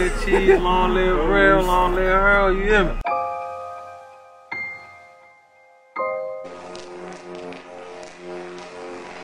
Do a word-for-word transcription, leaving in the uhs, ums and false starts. live Cheese, long live Rail, long live Harold, you hear me?